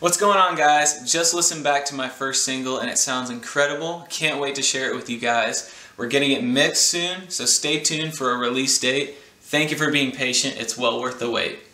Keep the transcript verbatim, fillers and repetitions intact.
What's going on, guys? Just listened back to my first single and it sounds incredible. Can't wait to share it with you guys. We're getting it mixed soon, so stay tuned for a release date. Thank you for being patient. It's well worth the wait.